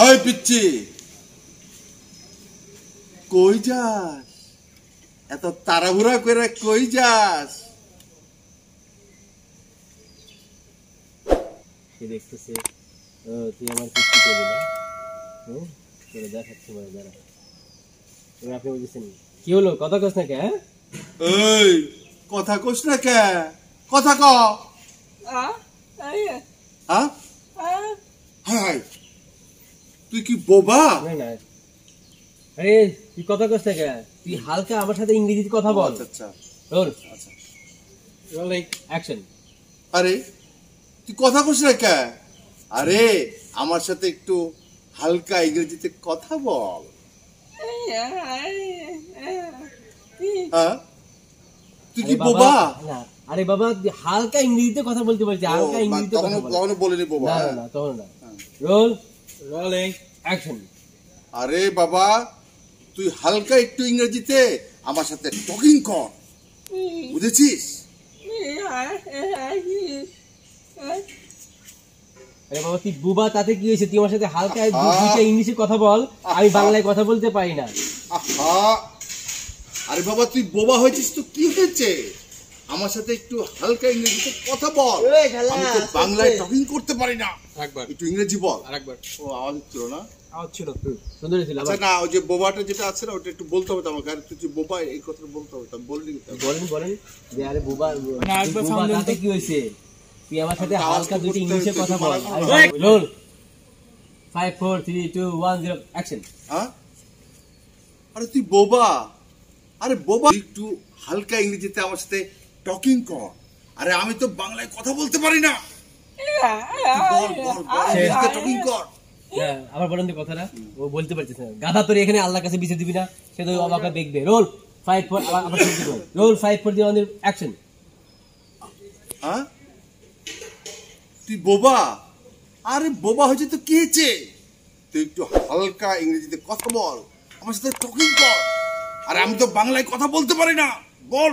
আয় পিচ্ছি, কই যাস? এত তাড়াহুড়া করে কই যাস? দেখতেছে তুই আমার পিচ্ছি করবি না, দেখাচ্ছে দাঁড়া। আপনি বলতেছেন কি হলো? কথা কস না কে? এই কথা কস না কে? কথা ক। তুই কি বোবা? না, আরে তুই কথা কস না কে? তুই হালকা আমার সাথে ইংরেজিতে কথা বল। আচ্ছা আচ্ছা, লাইক অ্যাকশন। আরে তুই কথা কস না কে? আরে আমার সাথে একটু হালকা ইংরেজিতে কথা বল। তুই কি বোবা? আরে বাবা হালকা ইংরেজিতে কথা বলতে পারছিস? হালকা ইংরেজিতে কথা বল। তখন বলেনি বোবা। না না তখন না। Roll, rolling, action. আরে বাবা তুই হালকা একটু ইংরেজিতে আমার সাথে টকিং কর, বুঝেছিস? আরে বাবা তুই বুবা, তাতে কি হয়েছে? তুই আমার সাথে হালকা দুইটা ইংলিশে কথা বল, আমি বাংলায় কথা বলতে পারি না। আরে বাবা তুই বোবা হয়েছিস তো কি হয়েছে? আমার সাথে একটু হালকা ইংরেজিতে কথা বল। আমি তো বাংলায় টকিং করতে পারি না। একবার একটু ইংরেজি বল। আরেকবার। ও আওয়াজ ছিল না? আওয়াজ ছিল, সুন্দর ছিল। আচ্ছা না, ওই যে বোবাটা যেটা আছে না, ওটা একটু বলতে হবে আমাকে। আর তুই বোবা এই কথাটা বলতে হবে। আমি বলিনি। বলেন বলেন যে আরে বোবা না, একবার সামনে তাতে কি হয়েছে? তুই আমার সাথে হালকা দুটো ইংলিশে কথা বল। Role, 5 4 3 2 1 0 action. হ্যাঁ আরে তুই বোবা। আরে বোবা একটু হালকা ইংরেজিতে আমার সাথে টকিং কর। আরে আমি তো বাংলায় কথা বলতে পারি না। বল বল বল টকিং কর। হ্যাঁ আবার বলেন তো কথাটা। ও বলতে পারছিস না গাধা, তোর এখানে আল্লাহর কাছে বিচার দিবি না, সে তো আমাকে দেখবে। রোল 5 4 আবার শুনতে বল। Role 5 4 3 1 0 action. হ্যাঁ তুই বোবা। আরে বোবা হয়েছে তো কি হয়েছে? তুই একটু হালকা ইংরেজিতে কথা বল, আমার সাথে টকিং কর। আরে আমি তো বাংলায় কথা বলতে পারি না। বল।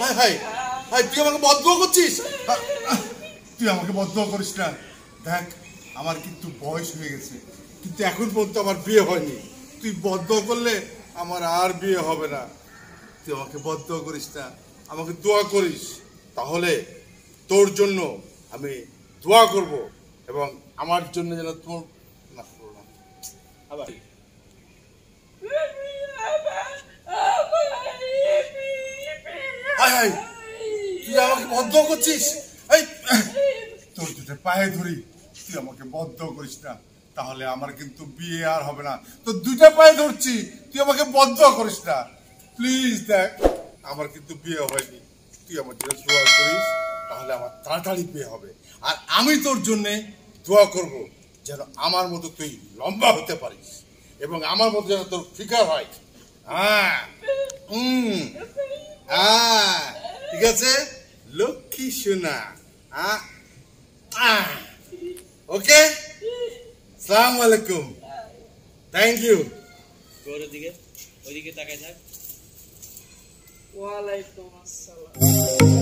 হাই হাই হাই তুই আমাকে বদ্ধ করছিস। তুই আমাকে বদ্ধ করিস না। দেখ আমার কিন্তু বয়স হয়ে গেছে, কিন্তু এখন পর্যন্ত আমার বিয়ে হয়নি। তুই বদ্ধ করলে আমার আর বিয়ে হবে না। তুই আমাকে বদ্ধ করিস না, আমাকে দোয়া করিস। তাহলে তোর জন্য আমি দোয়া করব, এবং আমার জন্য যেন তোর না করলাম। আবার তুই আমাকে বদ্ধ করছিস। এই তোর দুটো পায়ে ধরি, তুই আমাকে বদ্ধ করিস না, তাহলে আমার কিন্তু বিয়ে আর হবে না। তোর দুটো পায়ে ধরছি, তুই আমাকে বদ্ধ করিস না। প্লিজ দেখ আমার কিন্তু বিয়ে হয়নি, তুই আমার জন্য দোয়া করিস, তাহলে আমার তাড়াতাড়ি বিয়ে হবে। আর আমি তোর জন্যে দোয়া করব যেন আমার মতো তুই লম্বা হতে পারিস, এবং আমার মতো যেন তোর ফিগার হয়। হ্যাঁ হ্যাঁ ঠিক আছে লক্ষ্মী সোনা। ওকে আসসালামু আলাইকুম, থ্যাংক ইউ। ওইদিকে তাকাই থাক। ওয়ালাইকুম আসসালাম।